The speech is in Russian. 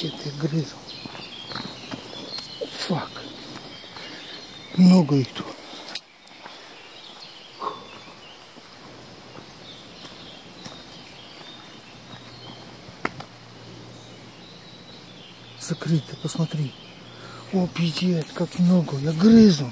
сет и грызл. Фак. Много их тут. Закрыто, посмотри. О, пиздец, как много. Я грызну.